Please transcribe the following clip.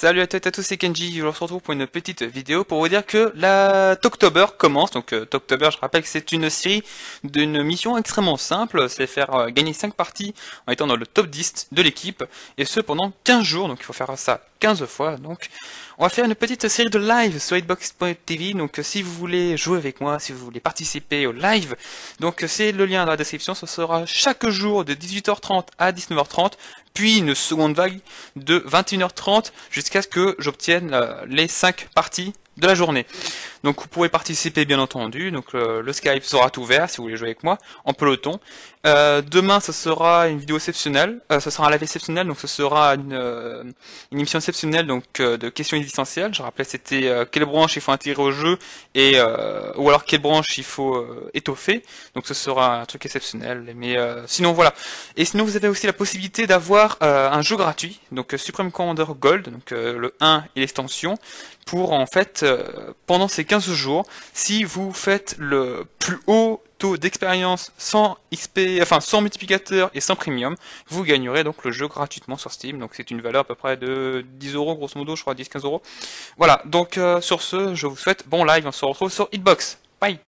Salut à toutes et à tous, c'est Kenji, je vous retrouve pour une petite vidéo pour vous dire que la TOGtober commence. Donc TOGtober, je rappelle que c'est une série d'une mission extrêmement simple, c'est faire gagner 5 parties en étant dans le top 10 de l'équipe, et ce pendant 15 jours, donc il faut faire ça 15 fois. Donc on va faire une petite série de live sur hitbox.tv, donc si vous voulez jouer avec moi, si vous voulez participer au live, donc c'est le lien dans la description, ce sera chaque jour de 18h30 à 19h30, puis une seconde vague de 21h30 jusqu'à ce que j'obtienne les 5 parties de la journée. Donc vous pouvez participer bien entendu, donc le Skype sera ouvert si vous voulez jouer avec moi en peloton. Demain ce sera une vidéo exceptionnelle, ce sera un live exceptionnel, donc ce sera une émission exceptionnelle donc de questions existentielles. Je rappelais c'était quelle branche il faut intégrer au jeu et ou alors quelle branche il faut étoffer, donc ce sera un truc exceptionnel, mais sinon voilà. Et sinon vous avez aussi la possibilité d'avoir un jeu gratuit, donc Supreme Commander Gold, donc le 1 et l'extension, pour en fait pendant ces 15 jours, si vous faites le plus haut taux d'expérience sans XP, enfin sans multiplicateur et sans premium, vous gagnerez donc le jeu gratuitement sur Steam. Donc c'est une valeur à peu près de 10 € grosso modo, je crois 10-15 €. Voilà, donc sur ce, je vous souhaite bon live, on se retrouve sur Hitbox. Bye.